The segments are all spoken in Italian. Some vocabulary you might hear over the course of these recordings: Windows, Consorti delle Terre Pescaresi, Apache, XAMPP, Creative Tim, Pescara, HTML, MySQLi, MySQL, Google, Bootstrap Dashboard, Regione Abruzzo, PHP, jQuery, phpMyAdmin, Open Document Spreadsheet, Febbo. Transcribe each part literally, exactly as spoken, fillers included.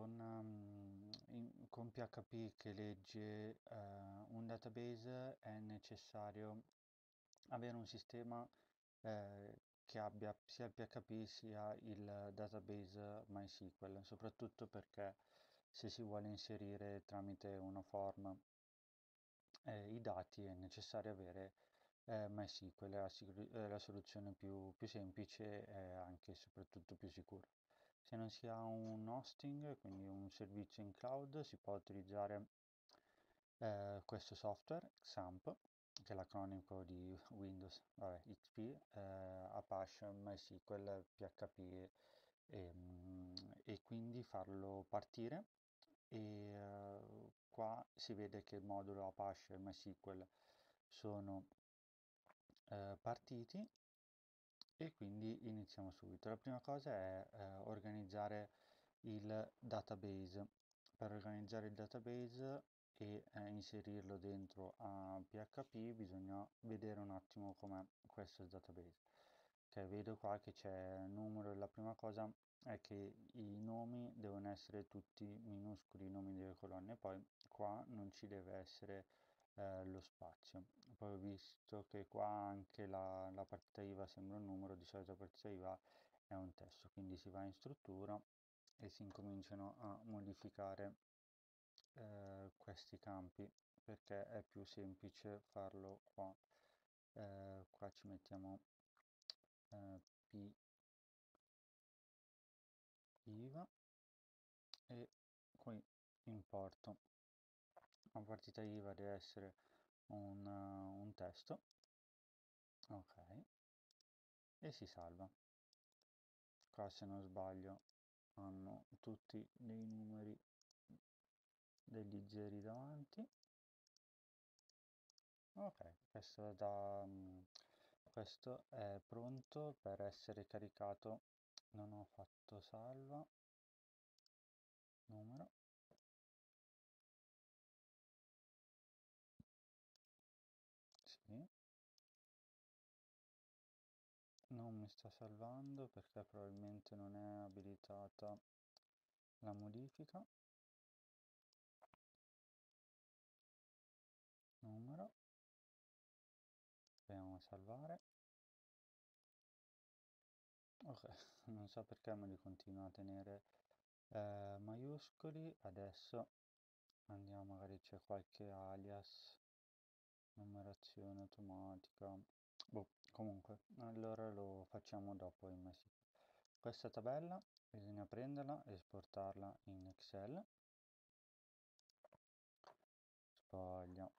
con, um, in, con P H P che legge uh, un database è necessario avere un sistema eh, che abbia sia il P H P sia il database MySQL, soprattutto perché se si vuole inserire tramite una form eh, i dati è necessario avere eh, MySQL, la, eh, la soluzione più, più semplice e anche e soprattutto più sicura. Se non si ha un hosting, quindi un servizio in cloud, si può utilizzare eh, questo software, XAMPP, che è l'acronimo di Windows, vabbè, X P, eh, Apache, MySQL, P H P e, e quindi farlo partire. E eh, qua si vede che il modulo Apache e MySQL sono eh, partiti e quindi iniziamo subito. La prima cosa è eh, organizzare il database. Per organizzare il database e eh, inserirlo dentro a P H P bisogna vedere un attimo com'è questo database. Okay, vedo qua che c'è il numero e la prima cosa è che i nomi devono essere tutti minuscoli, i nomi delle colonne, poi qua non ci deve essere eh, lo spazio. Poi ho visto che qua anche la, la partita I V A sembra un numero, di solito la partita I V A è un testo, quindi si va in struttura e si incominciano a modificare Eh, questi campi, perché è più semplice farlo qua. Eh, qua ci mettiamo eh, P I V A e qui importo. La partita I V A deve essere un, uh, un testo, ok, e si salva. Qua, se non sbaglio, hanno tutti dei numeri degli zeri davanti. Ok, questo, da, questo è pronto per essere caricato. Non ho fatto salva numero, sì. Non mi sta salvando perché probabilmente non è abilitata la modifica. Numero, proviamo a salvare. Ok, non so perché me li continua a tenere eh, maiuscoli. Adesso andiamo, magari c'è qualche alias, numerazione automatica, boh, comunque allora lo facciamo dopo in MySQL. Questa tabella bisogna prenderla e esportarla in Excel. Sbaglio.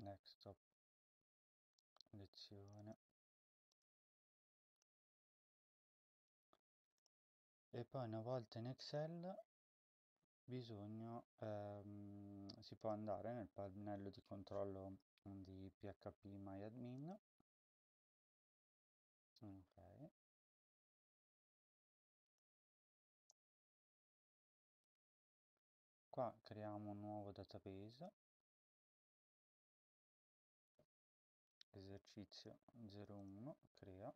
Desktop, lezione, e poi una volta in Excel bisogna ehm, si può andare nel pannello di controllo di phpMyAdmin, ok, qua creiamo un nuovo database, esercizio zero uno, crea,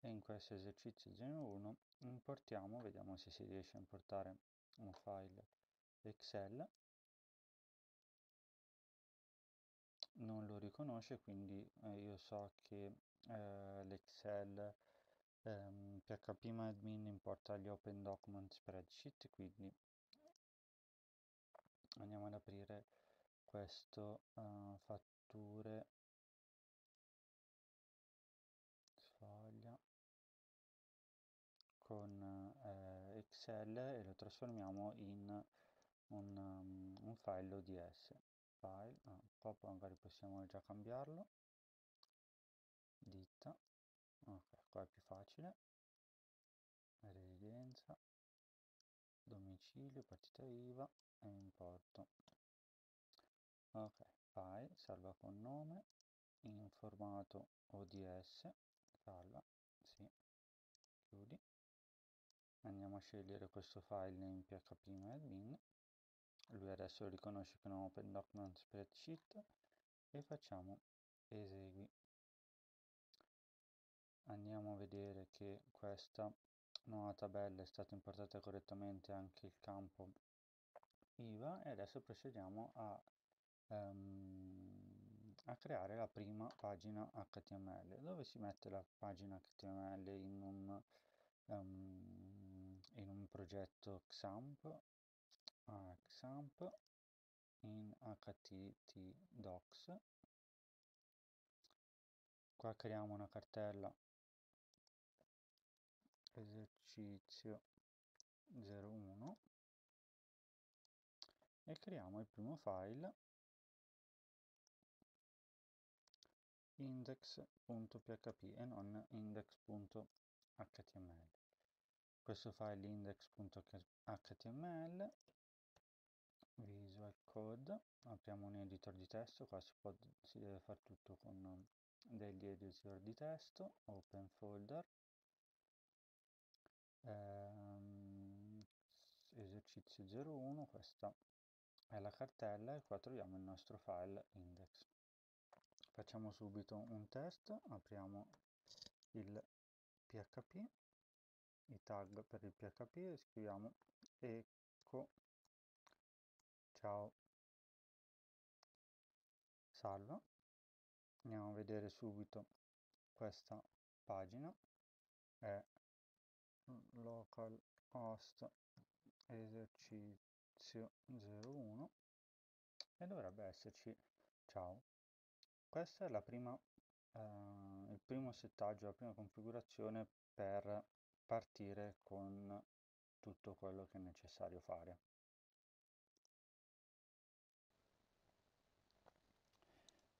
e in questo esercizio zero uno importiamo, vediamo se si riesce a importare un file Excel. Non lo riconosce, quindi eh, io so che eh, l'Excel ehm, phpMyAdmin importa gli Open Document Spreadsheet, quindi andiamo ad aprire questo eh, fatture con eh, Excel e lo trasformiamo in un, um, un file O D S. File, ah, qua magari possiamo già cambiarlo, ditta, ok, qua è più facile, residenza, domicilio, partita I V A e importo. Ok, file, salva con nome, in formato O D S, salva, sì, chiudi. Andiamo a scegliere questo file in phpMyAdmin, lui adesso lo riconosce con Open Document Spreadsheet e facciamo esegui. Andiamo a vedere che questa nuova tabella è stato importato correttamente anche il campo I V A, e adesso procediamo a, um, a creare la prima pagina H T M L, dove si mette la pagina H T M L in un, um, in un progetto XAMPP, ah, XAMPP in H T T docs. Qua creiamo una cartella esercizio zero uno e creiamo il primo file index.php e non index.html. Questo file index.html, visual code, apriamo un editor di testo. Qua si, può, si deve fare tutto con degli editor di testo. Open folder, ehm, esercizio zero uno, questa è la cartella, e qua troviamo il nostro file index. Facciamo subito un test, apriamo il P H P, i tag per il P H P, e scriviamo echo ciao, salva. Andiamo a vedere subito questa pagina, è localhost esercizio zero uno e dovrebbe esserci ciao. Questo è la prima, eh, il primo settaggio, la prima configurazione per partire con tutto quello che è necessario fare.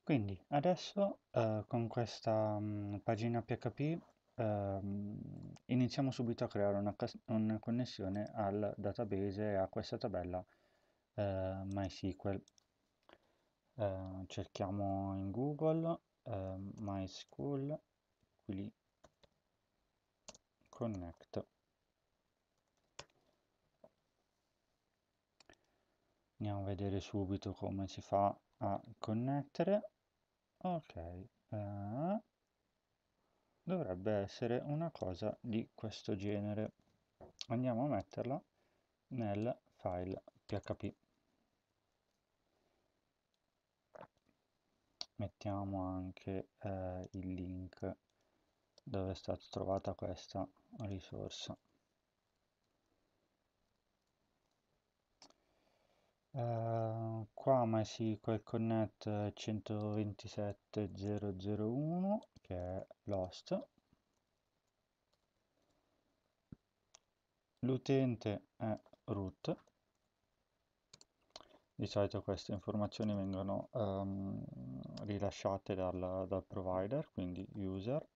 Quindi adesso eh, con questa mh, pagina P H P eh, iniziamo subito a creare una, una connessione al database e a questa tabella eh, MySQL. Eh, cerchiamo in Google eh, MySQLi Connect. Andiamo a vedere subito come si fa a connettere. Ok, uh, dovrebbe essere una cosa di questo genere. Andiamo a metterla nel file P H P. Mettiamo anche uh, il link dove è stata trovata questa risorsa. Uh, qua MySQL Connect centoventisette zero zero uno che è l'host, l'utente è root. Di solito queste informazioni vengono um, rilasciate dal, dal provider, quindi user.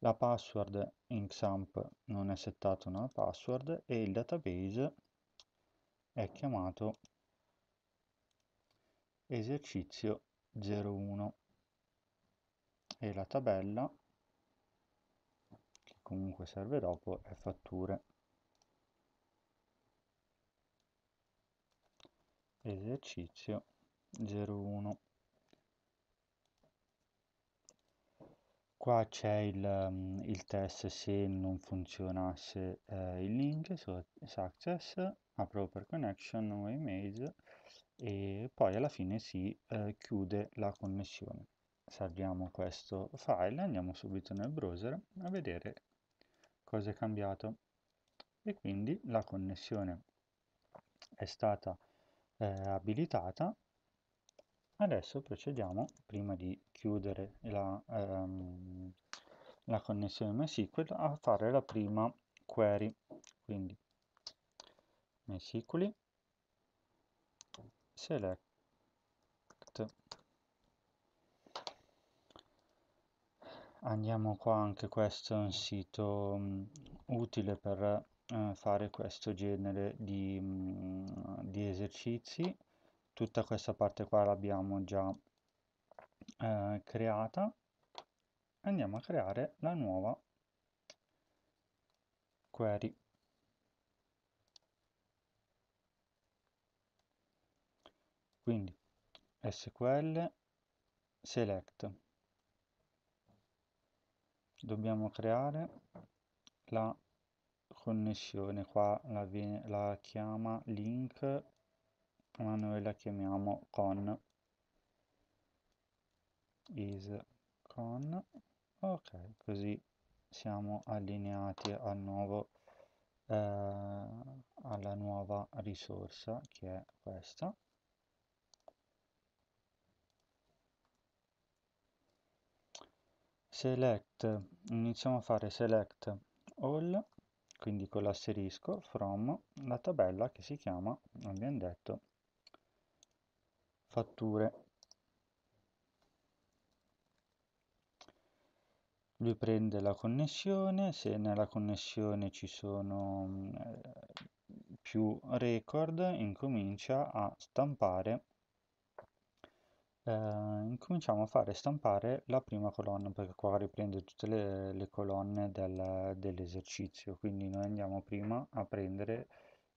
La password in XAMPP non è settata una password, e il database è chiamato esercizio zero uno, e la tabella, che comunque serve dopo, è fatture esercizio zero uno. Qua c'è il, il test se non funzionasse eh, il link su success, apro per connection, nuova image, e poi alla fine si eh, chiude la connessione. Salviamo questo file, andiamo subito nel browser a vedere cosa è cambiato, e quindi la connessione è stata eh, abilitata. Adesso procediamo, prima di chiudere la, ehm, la connessione MySQL, a fare la prima query. Quindi MySQL select, andiamo qua, anche questo è un sito mh, utile per eh, fare questo genere di, mh, di esercizi. Tutta questa parte qua l'abbiamo già eh, creata. Andiamo a creare la nuova query. Quindi S Q L select, dobbiamo creare la connessione, qua la, viene, la chiama link, ma noi la chiamiamo con, is con, ok, così siamo allineati al nuovo, eh, alla nuova risorsa che è questa. Select, iniziamo a fare select all, quindi con l'asterisco, from la tabella che si chiama, abbiamo detto, fatture. Lui prende la connessione, se nella connessione ci sono eh, più record, incomincia a stampare, eh, incominciamo a fare stampare la prima colonna, perché qua riprende tutte le, le colonne del, dell'esercizio, quindi noi andiamo prima a prendere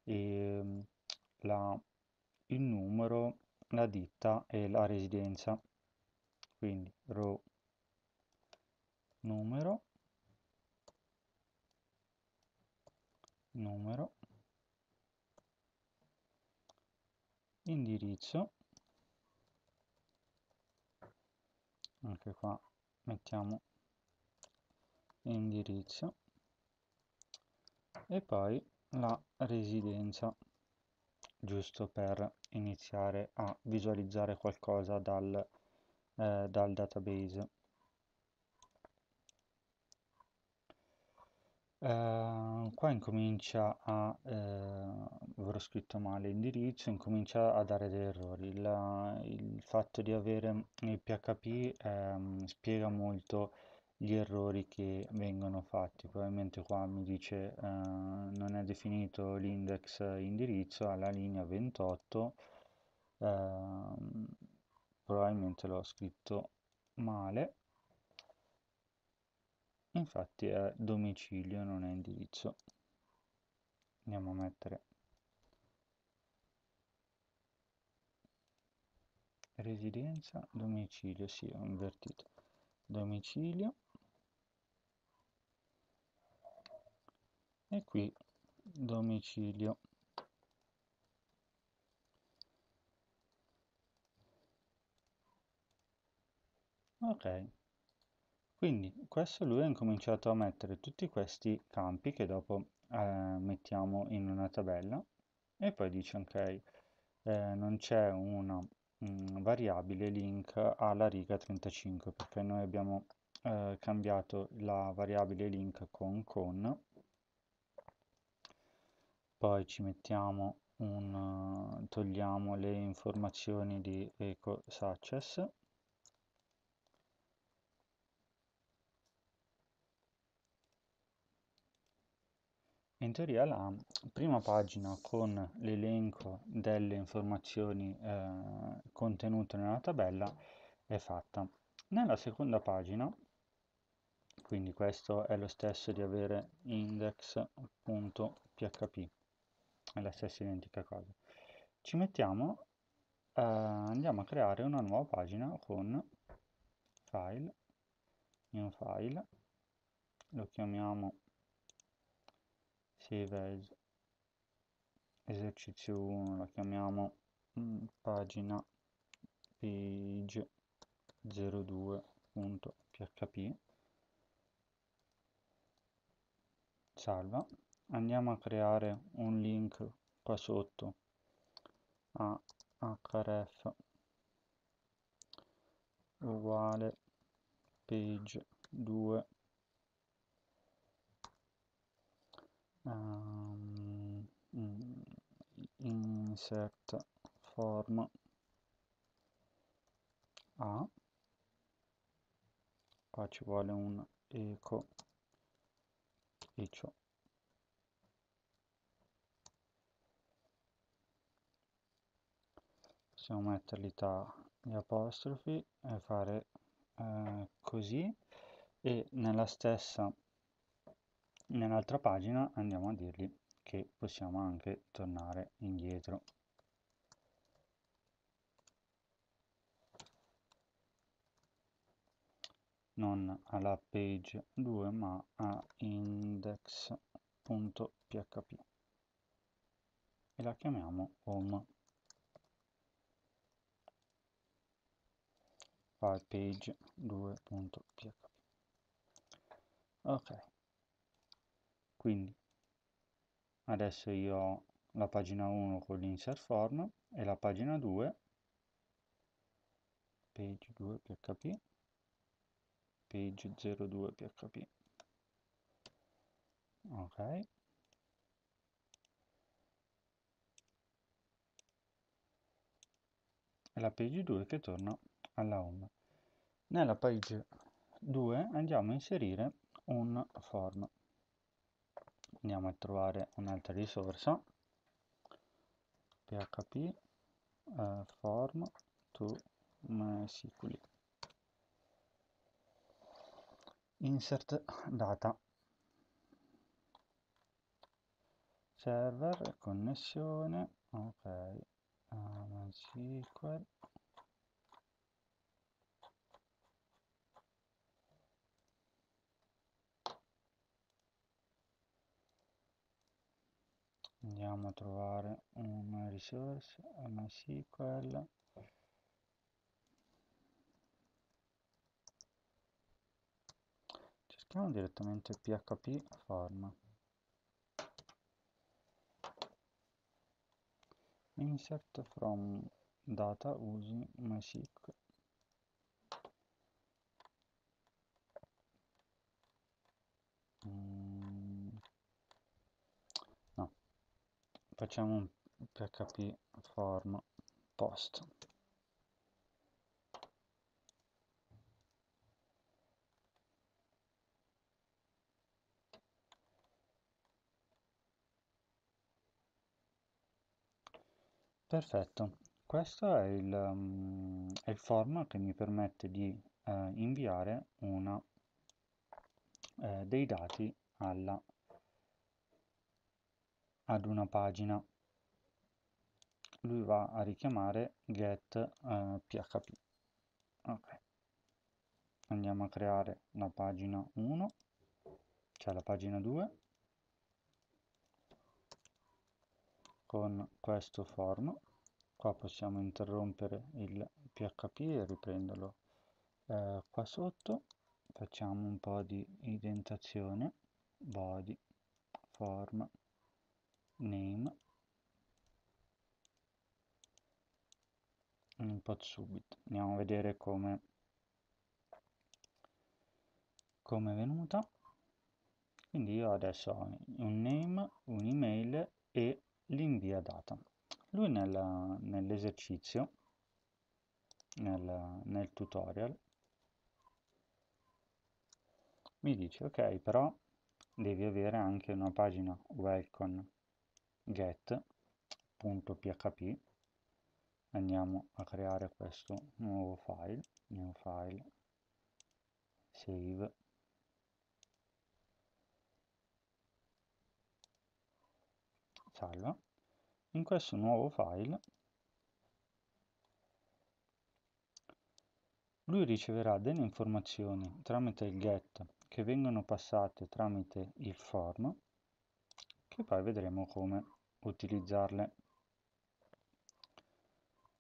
eh, la, il numero, la ditta e la residenza, quindi row numero, numero, indirizzo, anche qua mettiamo indirizzo, e poi la residenza, giusto per iniziare a visualizzare qualcosa dal, eh, dal database. Uh, qua incomincia a, eh, avrò scritto male l'indirizzo, incomincia a dare degli errori. La, il fatto di avere il P H P ehm, spiega molto gli errori che vengono fatti. Probabilmente qua mi dice eh, non è definito l'index indirizzo alla linea ventotto, ehm, probabilmente l'ho scritto male. Infatti è domicilio, non è indirizzo. Andiamo a mettere residenza, domicilio, sì, ho invertito. Domicilio. E qui domicilio. Ok. Quindi questo lui ha incominciato a mettere tutti questi campi che dopo eh, mettiamo in una tabella, e poi dice ok, eh, non c'è una mh, variabile link alla riga trentacinque, perché noi abbiamo eh, cambiato la variabile link con con, poi ci mettiamo un, togliamo le informazioni di echo success. In teoria la prima pagina con l'elenco delle informazioni eh, contenute nella tabella è fatta. Nella seconda pagina, quindi questo è lo stesso di avere index.php, è la stessa identica cosa, ci mettiamo, eh, andiamo a creare una nuova pagina con file, new file, lo chiamiamo save esercizio uno, la chiamiamo mh, pagina page zero due punto php, salva, andiamo a creare un link qua sotto a href uguale page due Um, insert form a, qua ci vuole un echo, echo. Possiamo metterli tra gli apostrofi e fare eh, così, e nella stessa, nell'altra pagina andiamo a dirgli che possiamo anche tornare indietro. non alla page due ma a index.php e la chiamiamo home. File page due.php. Ok, quindi adesso io ho la pagina uno con l'insert form e la pagina due page due.php, page zero due.php. Ok, e la page due che torna alla home. Nella page due andiamo a inserire un form. Andiamo a trovare un'altra risorsa, php uh, form to MySQL insert data server connessione. Ok, uh, MySQL andiamo a trovare una risorsa, MySQL cerchiamo direttamente php form insert from data using MySQL. mm. Facciamo un php form post. Perfetto, questo è il, um, è il form che mi permette di uh, inviare una, uh, dei dati alla ad una pagina. Lui va a richiamare get uh, php. Ok, andiamo a creare la pagina uno, cioè la pagina due con questo form. Qua possiamo interrompere il php e riprenderlo uh, qua sotto. Facciamo un po' di indentazione, body form name, un po' subito andiamo a vedere come come è venuta. Quindi io adesso ho un name, un'email e l'invia data. Lui nell'esercizio nel, nel tutorial mi dice ok, però devi avere anche una pagina welcome get.php. Andiamo a creare questo nuovo file, new file, save, salva. In questo nuovo file lui riceverà delle informazioni tramite il get che vengono passate tramite il form, che poi vedremo come utilizzarle.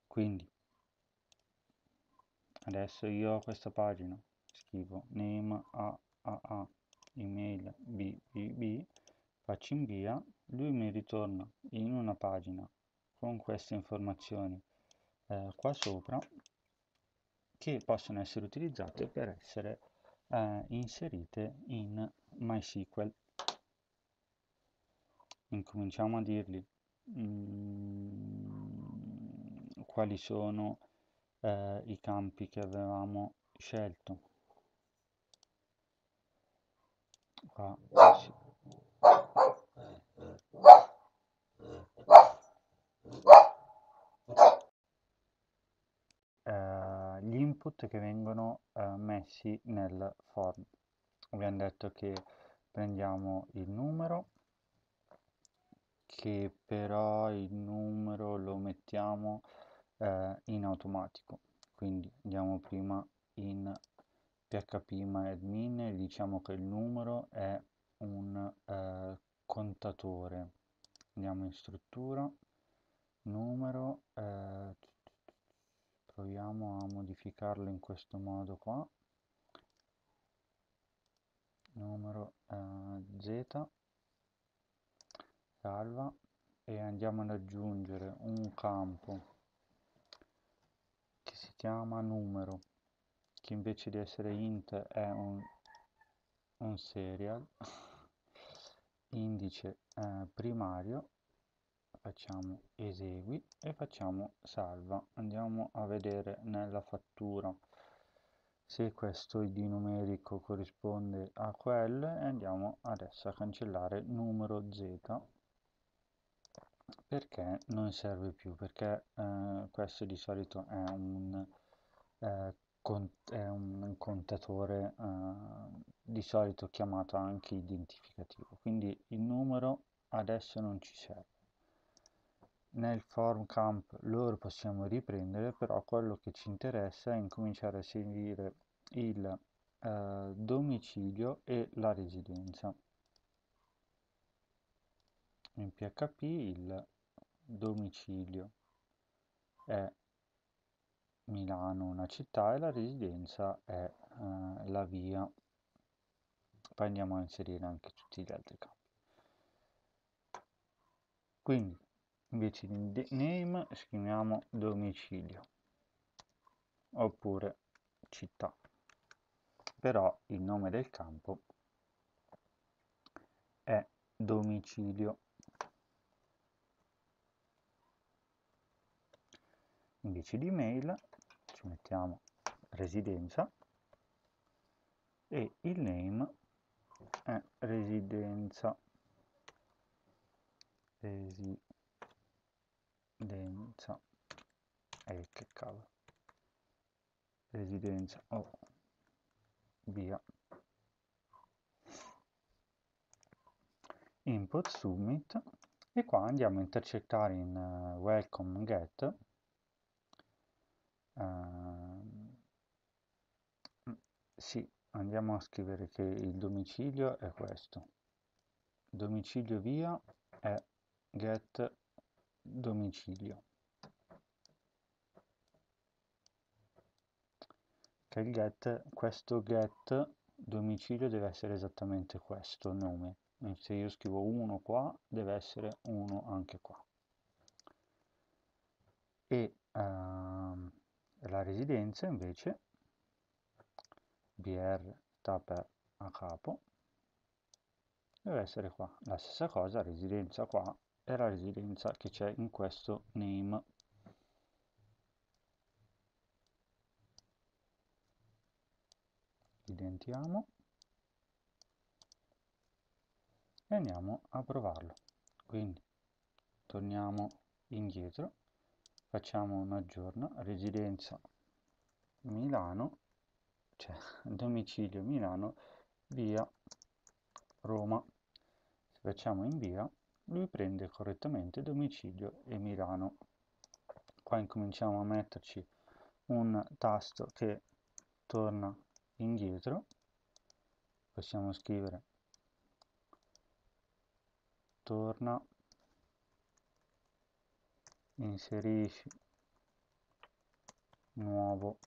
Quindi adesso io ho questa pagina, scrivo name a a a, email b b b, faccio invia, lui mi ritorna in una pagina con queste informazioni eh, qua sopra, che possono essere utilizzate per essere eh, inserite in MySQL. Incominciamo a dirgli mh, quali sono eh, i campi che avevamo scelto. Qua, sì. eh, gli input che vengono eh, messi nel form. Abbiamo detto che prendiamo il numero, che però il numero lo mettiamo eh, in automatico. Quindi andiamo prima in phpMyAdmin, diciamo che il numero è un eh, contatore. Andiamo in struttura, numero, eh, proviamo a modificarlo in questo modo qua, numero eh, z, salva, e andiamo ad aggiungere un campo che si chiama numero, che invece di essere int è un, un serial, indice eh, primario, facciamo esegui e facciamo salva. Andiamo a vedere nella fattura se questo I D numerico corrisponde a quel, e andiamo adesso a cancellare numero z, perché non serve più, perché eh, questo di solito è un eh, è un contatore eh, di solito chiamato anche identificativo, quindi il numero adesso non ci serve. Nel form camp lo possiamo riprendere, però quello che ci interessa è incominciare a seguire il eh, domicilio e la residenza. In P H P il domicilio è Milano, una città, e la residenza è eh, la via. Poi andiamo a inserire anche tutti gli altri campi. Quindi invece di name scriviamo domicilio oppure città, però il nome del campo è domicilio. Invece di mail ci mettiamo residenza e il name è residenza, residenza, eh, che cavolo, residenza o oh. via. Input submit, e qua andiamo a intercettare in uh, welcome get Uh, sì, andiamo a scrivere che il domicilio è questo, domicilio via è get domicilio, che il get, questo get domicilio deve essere esattamente questo nome, se io scrivo uno qua deve essere uno anche qua, e uh, la residenza invece br tapper a capo deve essere qua, la stessa cosa, residenza qua è la residenza che c'è in questo name. Identiamo e andiamo a provarlo. Quindi torniamo indietro, facciamo un aggiorna, residenza Milano, cioè domicilio Milano, via Roma. Se facciamo invia, lui prende correttamente domicilio e Milano. Qua incominciamo a metterci un tasto che torna indietro, possiamo scrivere torna, inserisci nuovo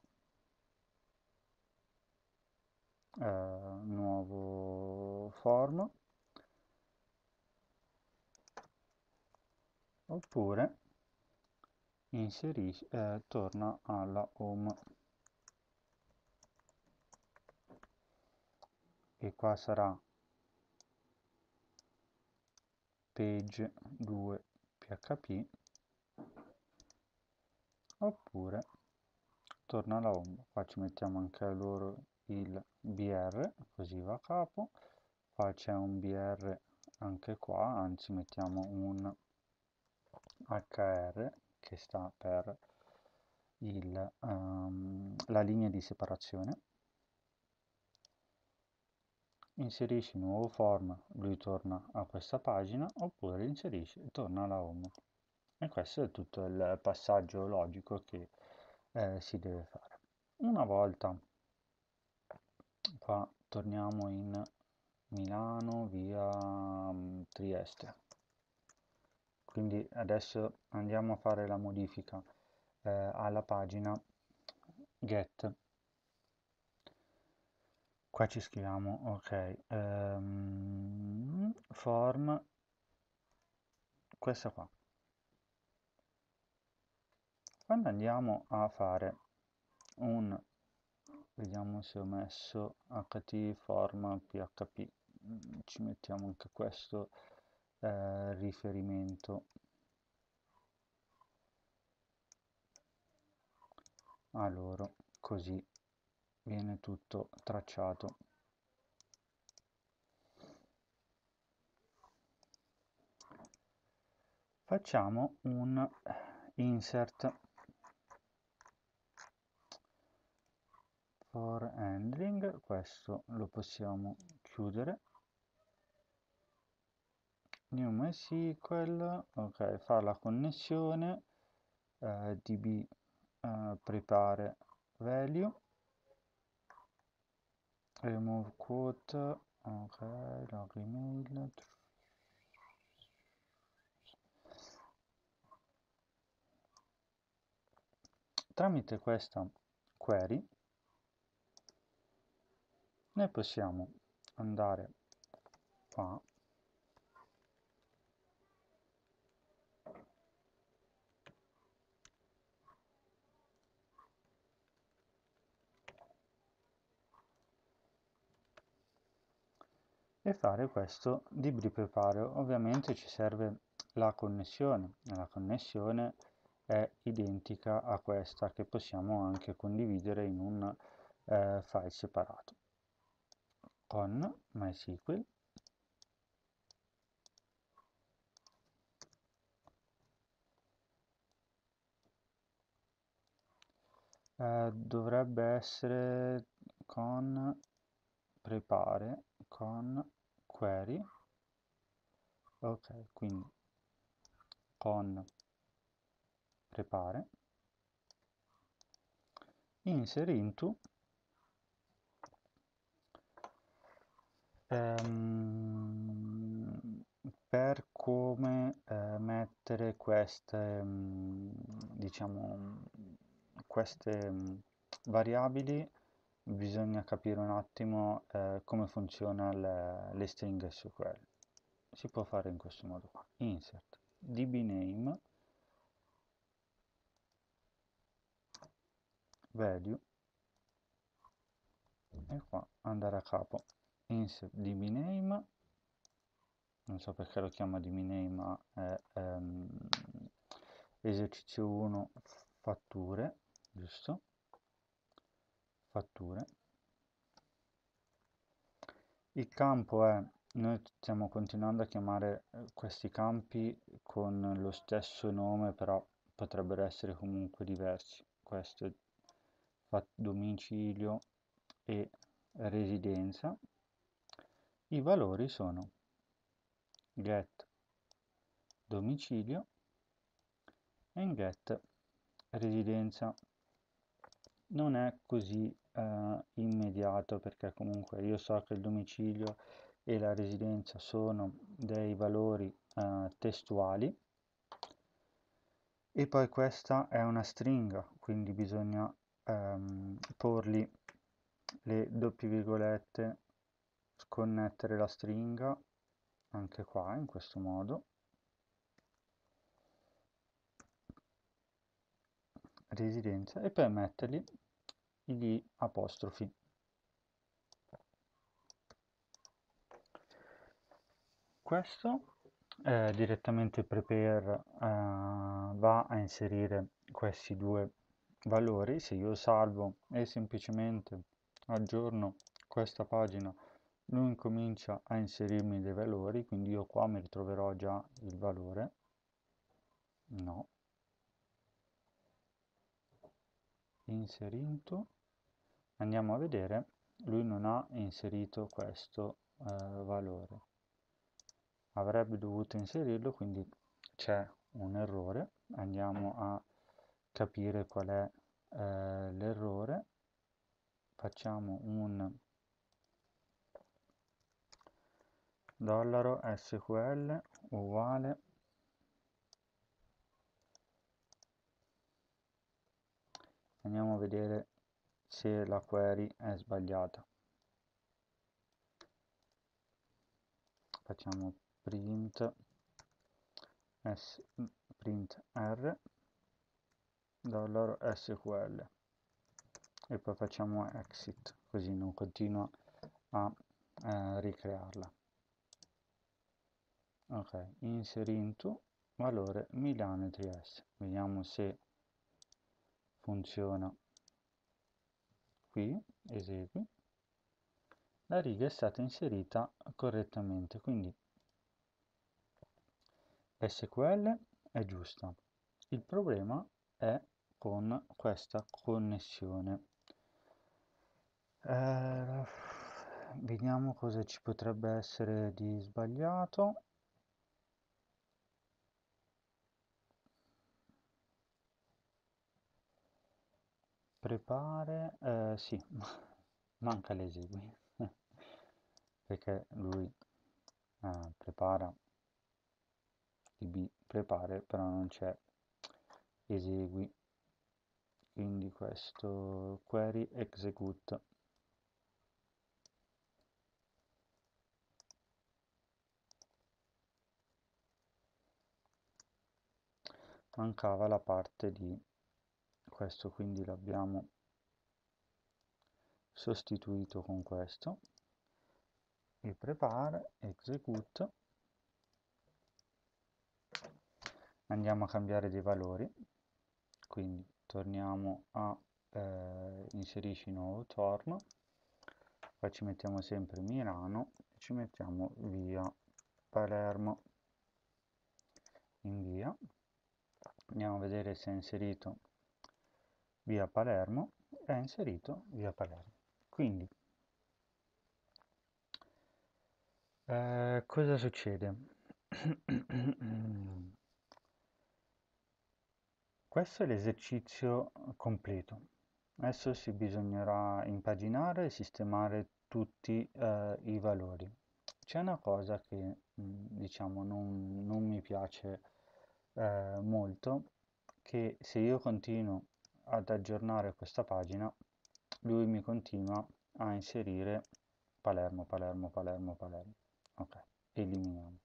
eh, nuovo form, oppure inserisci eh, torna alla home, e qua sarà page due php, oppure torna alla home. Qua ci mettiamo anche a loro il br, così va a capo. Qua c'è un br anche qua, anzi mettiamo un hr che sta per il, um, la linea di separazione. Inserisci un nuovo form, lui torna a questa pagina, oppure inserisci e torna alla home. E questo è tutto il passaggio logico che eh, si deve fare. Una volta qua torniamo in Milano via Trieste. Quindi adesso andiamo a fare la modifica eh, alla pagina get. Qua ci scriviamo ok um, form, questa qua. Quando andiamo a fare un, vediamo se ho messo htform.php, ci mettiamo anche questo eh, riferimento a loro, così viene tutto tracciato. Facciamo un insert for handling, questo lo possiamo chiudere. New MySQL, ok, fa la connessione, eh, db eh, prepare value, remove quote, ok, log email. Tramite questa query noi possiamo andare qua e fare questo db prepare. Ovviamente ci serve la connessione, la connessione è identica a questa che possiamo anche condividere in un eh, file separato con MySQL. Eh, dovrebbe essere con prepare con query, ok, quindi con prepare insert into Um, per come eh, mettere queste diciamo queste variabili bisogna capire un attimo eh, come funziona le, le stringhe su quelle. Si può fare in questo modo qua, insert dbname value e qua andare a capo insert dbname, non so perché lo chiama dbname, ma è ehm, esercizio uno fatture, giusto? Fatture. Il campo è, noi stiamo continuando a chiamare questi campi con lo stesso nome, però potrebbero essere comunque diversi. Questo è domicilio e residenza. I valori sono get domicilio e get residenza. Non è così eh, immediato, perché comunque io so che il domicilio e la residenza sono dei valori eh, testuali e poi questa è una stringa, quindi bisogna ehm, porli le doppie virgolette, sconnettere la stringa anche qua in questo modo, residenza, e poi metterli gli apostrofi. Questo eh, direttamente prepare eh, va a inserire questi due valori. Se io salvo e semplicemente aggiorno questa pagina, lui comincia a inserirmi dei valori, quindi io qua mi ritroverò già il valore, no, inserito, andiamo a vedere, lui non ha inserito questo eh, valore, avrebbe dovuto inserirlo, quindi c'è un errore, andiamo a capire qual è eh, l'errore, facciamo un dollaro sql uguale andiamo a vedere se la query è sbagliata. Facciamo print s, print r dollaro sql e poi facciamo exit, così non continua a eh, ricrearla. Ok, inseri into valore Milano e Trieste, vediamo se funziona. Qui esegui, la riga è stata inserita correttamente, quindi S Q L è giusta. Il problema è con questa connessione. Eh, vediamo cosa ci potrebbe essere di sbagliato. Prepare, eh, sì, manca l'esegui perché lui eh, prepara db prepare, però non c'è esegui, quindi questo query execute. Mancava la parte di questo, quindi l'abbiamo sostituito con questo e prepare, execute. Andiamo a cambiare dei valori, quindi torniamo a eh, inserisci nuovo torn, poi ci mettiamo sempre Milano e ci mettiamo via Palermo, invia, andiamo a vedere se è inserito via Palermo, è inserito via Palermo. Quindi eh, cosa succede? Questo è l'esercizio completo, adesso si bisognerà impaginare e sistemare tutti eh, i valori. C'è una cosa che mh, diciamo non, non mi piace eh, molto, che se io continuo ad aggiornare questa pagina lui mi continua a inserire Palermo, Palermo, Palermo, Palermo. Ok, eliminiamo.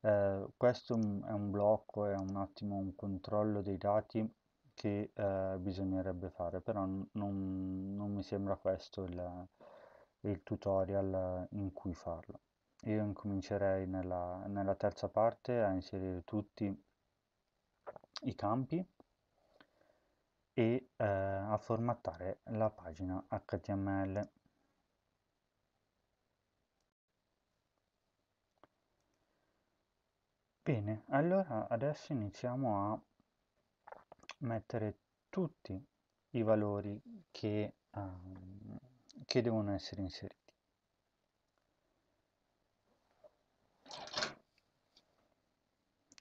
Eh, questo è un blocco, è un attimo un controllo dei dati che eh, bisognerebbe fare, però non, non mi sembra questo il, il tutorial in cui farlo. Io incomincerei nella, nella terza parte a inserire tutti i campi e eh, a formattare la pagina H T M L. Bene, allora adesso iniziamo a mettere tutti i valori che, um, che devono essere inseriti.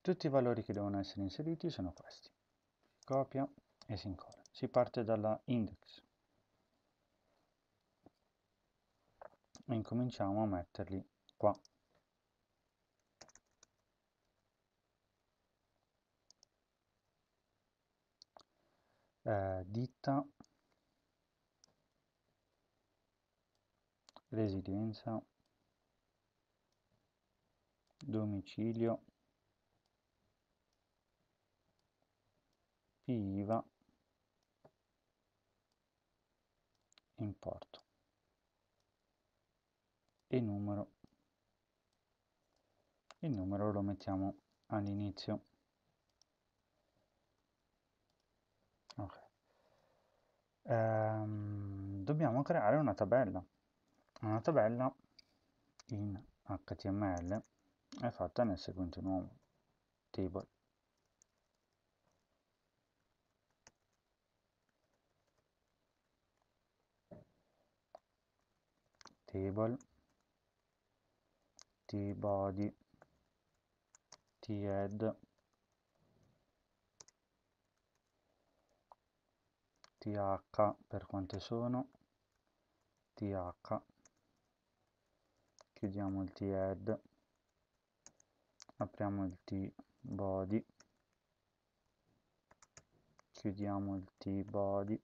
Tutti i valori che devono essere inseriti sono questi. Copia e si incolla. Si parte dalla index e incominciamo a metterli qua. Eh, ditta, residenza, domicilio, P I V A, importo e numero. Il numero lo mettiamo all'inizio. Ok, ehm, dobbiamo creare una tabella. Una tabella in H T M L è fatta nel seguente nuovo table. Table, tbody, tadd, th per quante sono, th, chiudiamo il t-head, apriamo il t-body, chiudiamo il t-body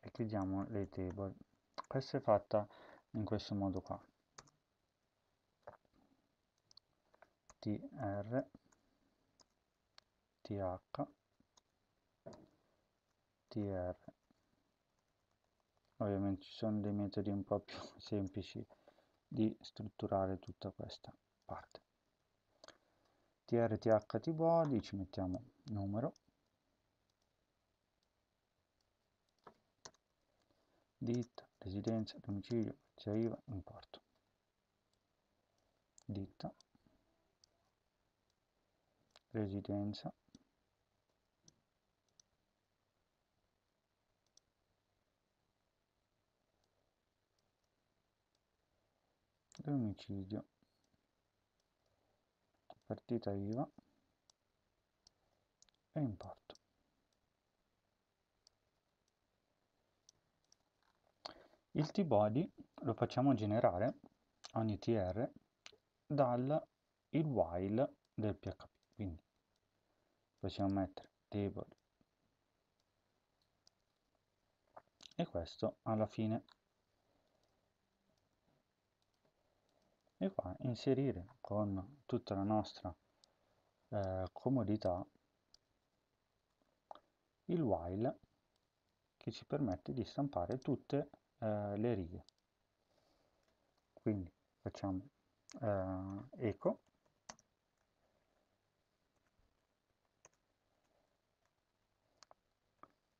e chiudiamo le table. Questa è fatta in questo modo qua: tr, th, tr. Ovviamente ci sono dei metodi un po' più semplici di strutturare tutta questa parte. Tr, th, tbody, ci mettiamo numero ditta, residenza, domicilio, prezzo I V A, importo, ditta, residenza, domicilio, partita I V A e importo. Il t-body lo facciamo generare, ogni tr, dal il while del P H P, quindi possiamo mettere table e questo alla fine. E qua inserire con tutta la nostra eh, comodità il while che ci permette di stampare tutte eh, le righe. Quindi facciamo eh, echo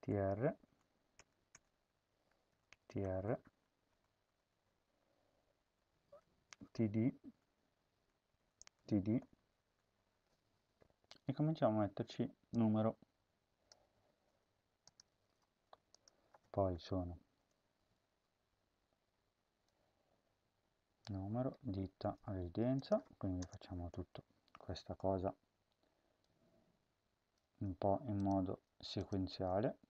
tr tr td td e cominciamo a metterci numero, poi sono numero, ditta, residenza, quindi facciamo tutta questa cosa un po' in modo sequenziale.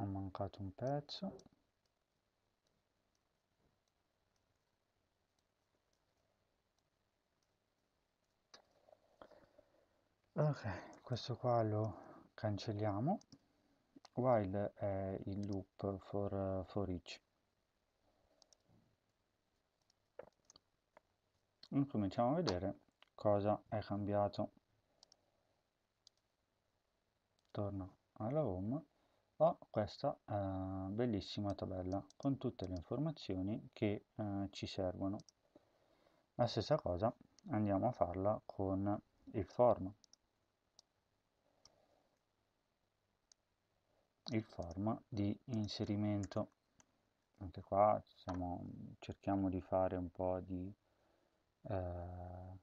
Ho mancato un pezzo. Ok, questo qua lo cancelliamo. While è il loop for, uh, for each. Cominciamo a vedere cosa è cambiato. Torno alla home. Ho questa eh, bellissima tabella con tutte le informazioni che eh, ci servono. La stessa cosa andiamo a farla con il form. Il form di inserimento. Anche qua siamo, cerchiamo di fare un po' di, eh,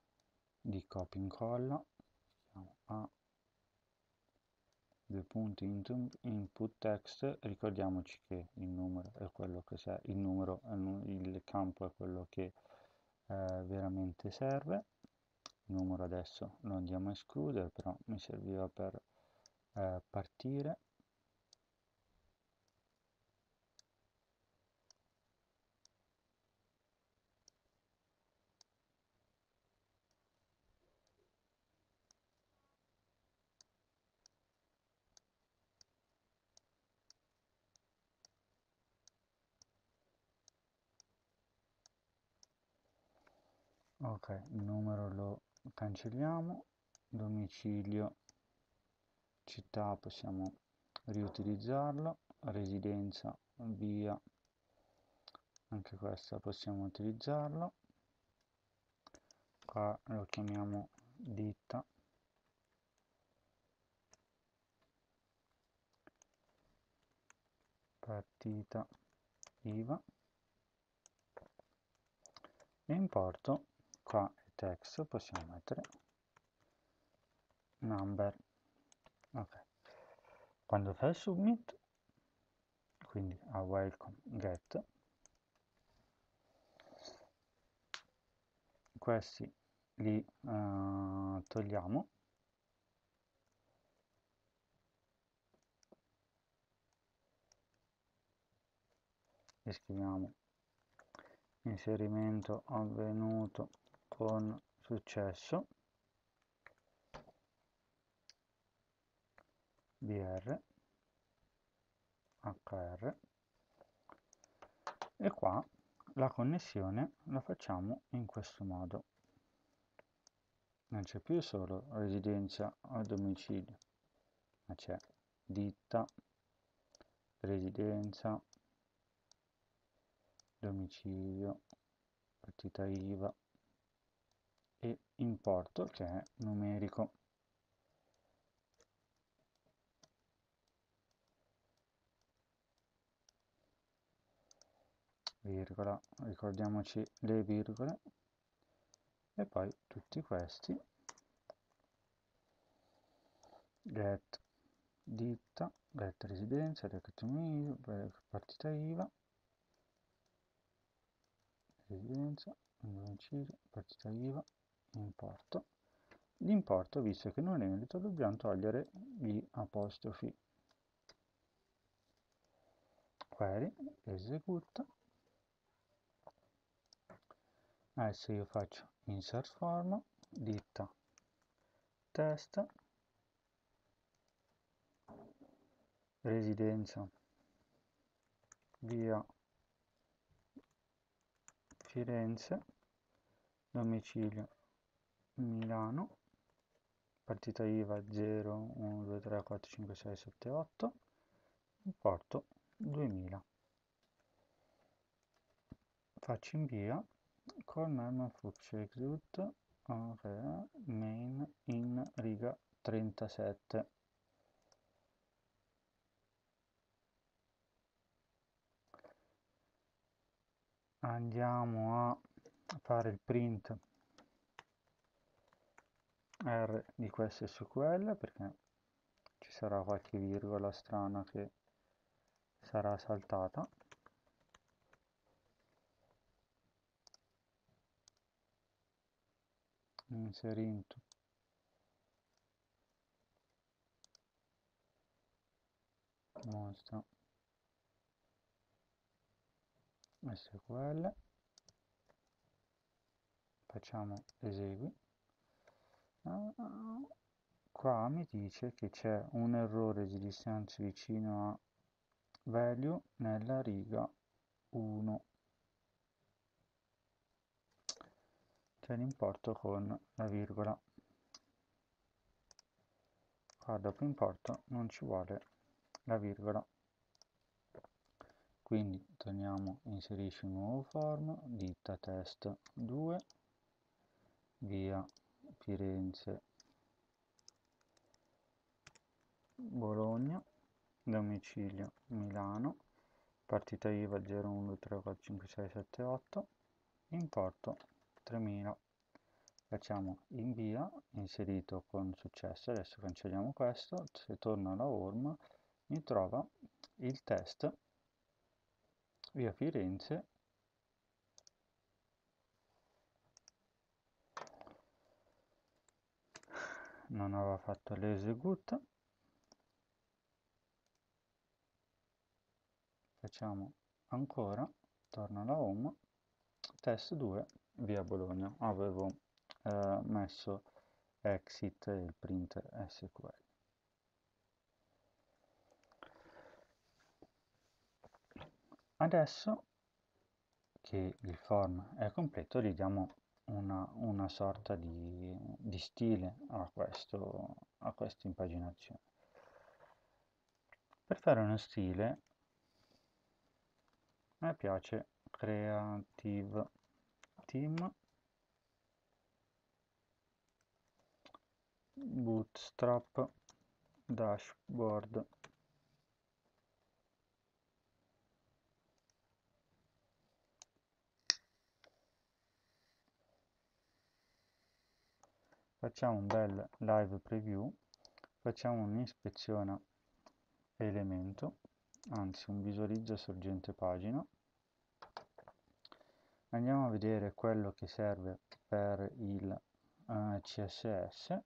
di copia e incolla. A due punti input text, ricordiamoci che il numero è quello che serve, il numero, il campo è quello che eh, veramente serve. Il numero adesso lo andiamo a escludere, però mi serviva per eh, partire. Ok, il numero lo cancelliamo, domicilio, città possiamo riutilizzarlo, residenza, via, anche questa possiamo utilizzarlo, qua lo chiamiamo ditta, partita I V A, e importo. Qua il text possiamo mettere number. Ok, quando fai submit, quindi a welcome get, questi li uh, togliamo. E scriviamo inserimento avvenuto con successo br hr, e qua la connessione la facciamo in questo modo. Non c'è più solo residenza o domicilio, ma c'è ditta, residenza, domicilio, partita I V A e importo che è numerico. Virgola, ricordiamoci le virgole, e poi tutti questi get ditta, get residenza, get numero, partita I V A, residenza, domicilio, partita I V A, importo. L'importo, visto che non è merito, dobbiamo togliere gli apostrofi. Query, eseguta. Adesso io faccio insert form, ditta test, residenza via Firenze, domicilio Milano, partita I V A zero uno due tre quattro cinque sei sette otto, importo duemila, faccio invia con arma function execute, okay, main in riga trentasette. Andiamo a fare il print R di questo S Q L, perché ci sarà qualche virgola strana che sarà saltata. Inserito mostra S Q L, facciamo esegui. Ah, qua mi dice che c'è un errore di distanza vicino a value nella riga uno, c'è l'importo con la virgola. Qua dopo importo non ci vuole la virgola, quindi torniamo, inserisci un nuovo form, ditta test due, via Firenze, Bologna, domicilio Milano, partita I V A zero uno due tre quattro cinque sei sette otto, importo tremila, facciamo invia, inserito con successo. Adesso cancelliamo questo, se torno alla home mi trova il test via Firenze non aveva fatto l'eseguta. Facciamo ancora, torno alla home, test due via Bologna, avevo eh, messo exit e il print S Q L. Adesso che il form è completo, gli diamo una, una sorta di, di stile a, questo, a questa impaginazione. Per fare uno stile a me piace Creative Tim, Bootstrap Dashboard, facciamo un bel live preview, facciamo un'ispezione elemento, anzi un visualizza sorgente pagina. Andiamo a vedere quello che serve per il uh, C S S,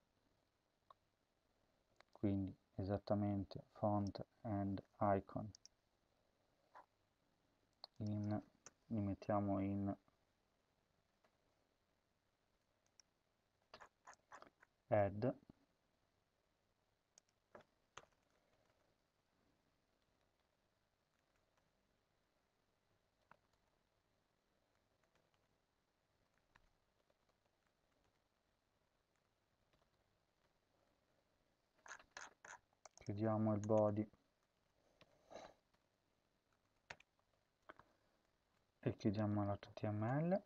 quindi esattamente font and icon, in, li mettiamo in add, chiudiamo il body e chiudiamo l'H T M L.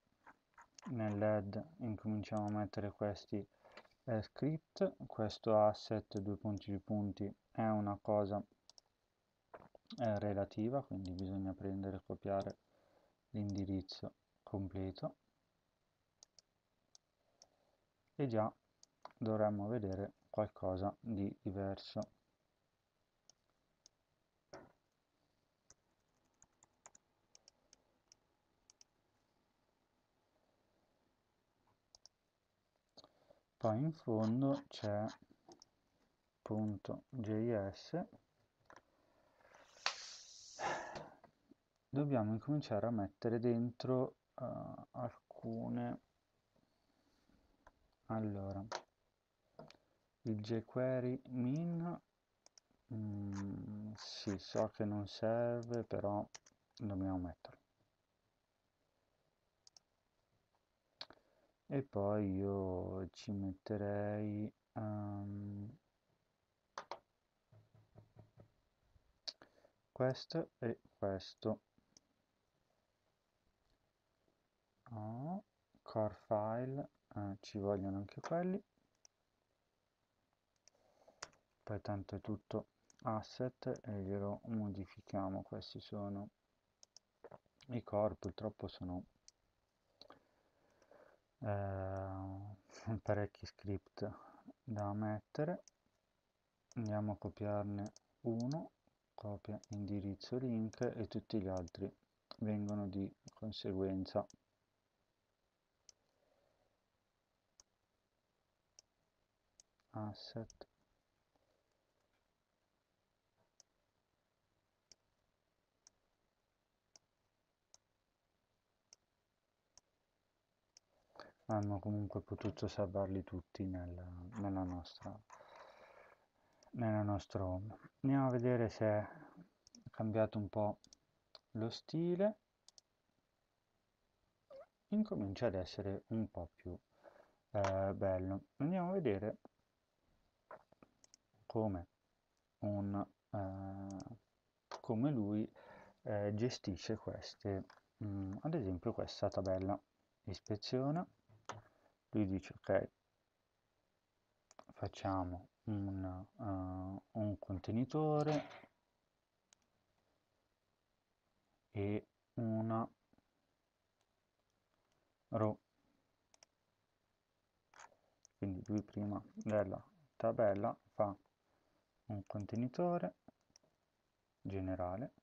Nell'add incominciamo a mettere questi script. Questo asset due punti due punti è una cosa eh, relativa, quindi bisogna prendere e copiare l'indirizzo completo e già dovremmo vedere qualcosa di diverso. Poi in fondo c'è .js. Dobbiamo incominciare a mettere dentro uh, alcune. Allora, il jQuery min, mm, sì, so che non serve, però dobbiamo metterlo. E poi io ci metterei um, questo e questo. Oh, core file, eh, ci vogliono anche quelli. Poi tanto è tutto asset e glielo modifichiamo. Questi sono i core, purtroppo sono Uh, parecchi script da mettere. Andiamo a copiarne uno, copia indirizzo link, e tutti gli altri vengono di conseguenza. Asset hanno comunque potuto salvarli tutti nella, nella nostra nella nostra home. Andiamo a vedere se è cambiato un po' lo stile. Incomincia ad essere un po' più eh, bello. Andiamo a vedere come un eh, come lui eh, gestisce queste, mh, ad esempio questa tabella. Ispeziona, lui dice ok, facciamo un, uh, un contenitore e una row, quindi lui prima della tabella fa un contenitore generale,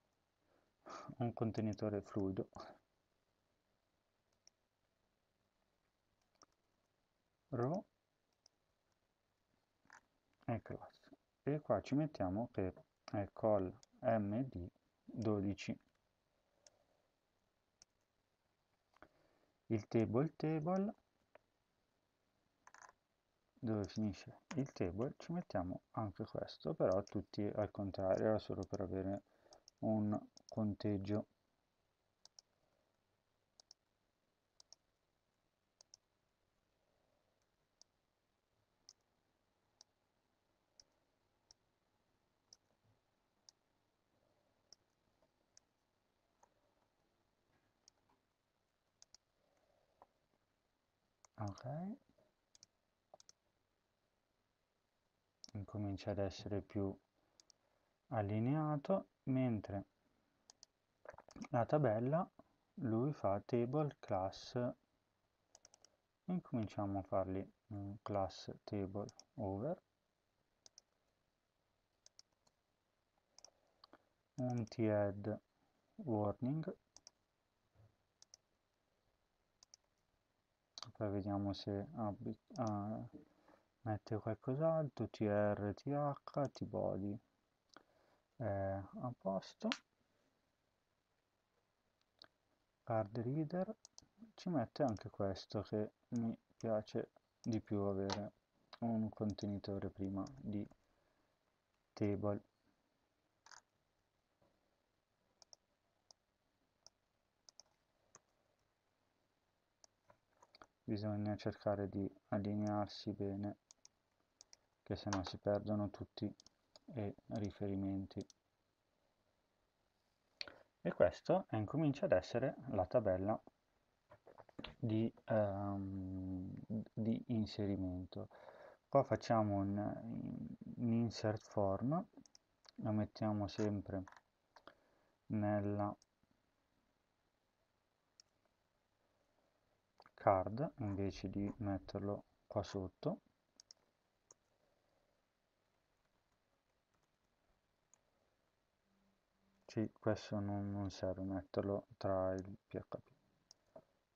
un contenitore fluido row e class, e qua ci mettiamo che è col M D dodici. Il table table, dove finisce il table ci mettiamo anche questo, però tutti al contrario, era solo per avere un conteggio. Ok, incomincia ad essere più allineato, mentre la tabella lui fa table class, incominciamo a fargli un class table over, un t-add warning. poi vediamo se ah, ah, mette qualcos'altro, tr, th, tbody, eh, a posto, card reader, ci mette anche questo che mi piace di più, avere un contenitore prima di table. Bisogna cercare di allinearsi bene, che sennò si perdono tutti i riferimenti. E questo incomincia ad essere la tabella di, um, di inserimento. Qua facciamo un, un insert form, la mettiamo sempre nella card invece di metterlo qua sotto, sì, questo non, non serve metterlo tra il P H P,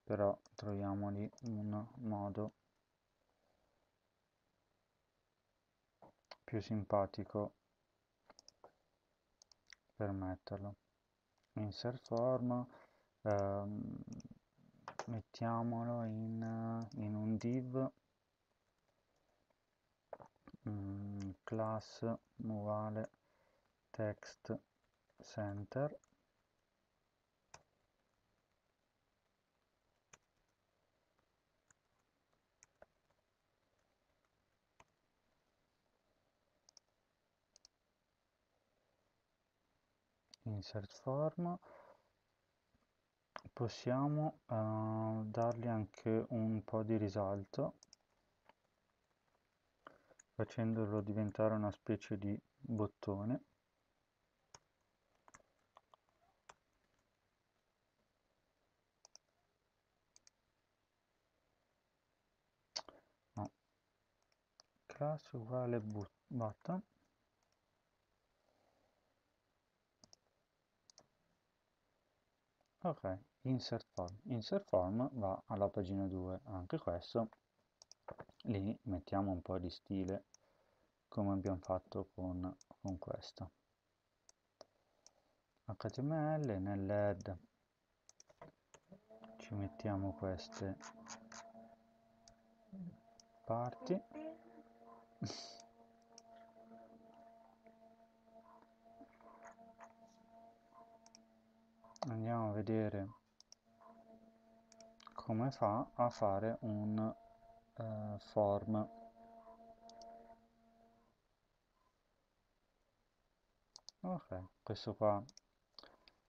però troviamo lì un modo più simpatico per metterlo. Insert form, ehm, mettiamolo in, in un div, mm, class uguale text center, insert form. Possiamo uh, dargli anche un po' di risalto facendolo diventare una specie di bottone, no, class uguale button. Ok, insert form. Insert form va alla pagina due, anche questo. Lì mettiamo un po' di stile come abbiamo fatto con, con questo. H T M L, nell'head ci mettiamo queste parti. Andiamo a vedere come fa a fare un eh, form. Ok, questo qua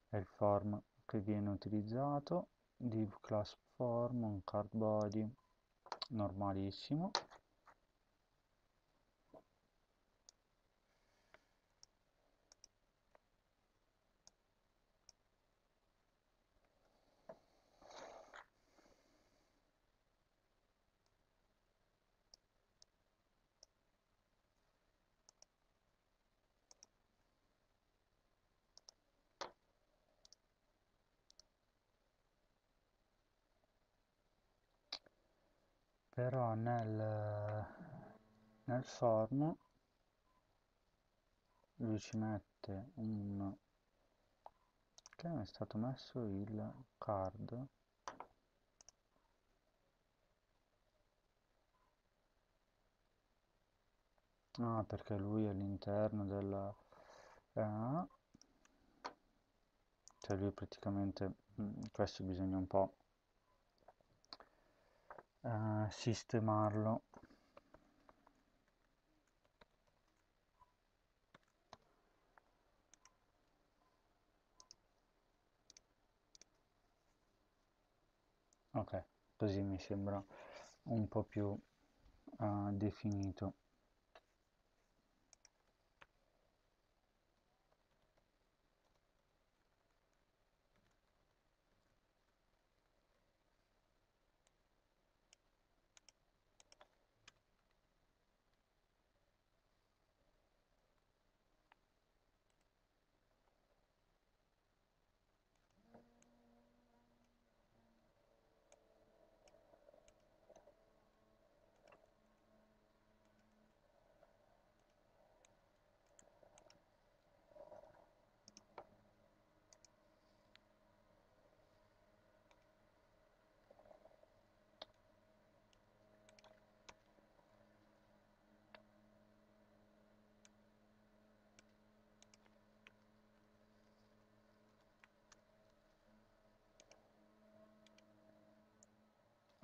è il form che viene utilizzato, div class form, un card body normalissimo. Però nel, nel form lui ci mette un... che è stato messo il card. Ah, perché lui all'interno della... Eh, cioè lui praticamente... questo bisogna un po' Uh, sistemarlo. Ok, così mi sembra un po' più uh, definito.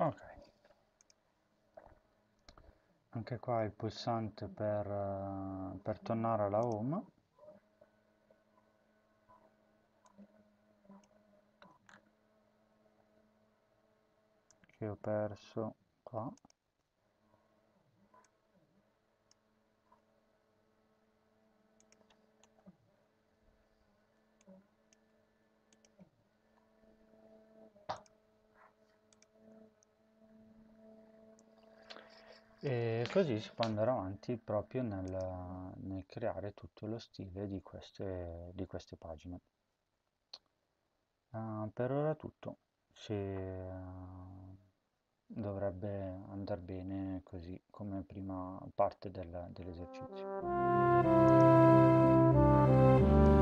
Ok, anche qua il pulsante per, per tornare alla home. Che ho perso qua. E così si può andare avanti proprio nel, nel creare tutto lo stile di queste, di queste pagine. Uh, per ora è tutto, se, uh, dovrebbe andare bene così come prima parte del, dell'esercizio.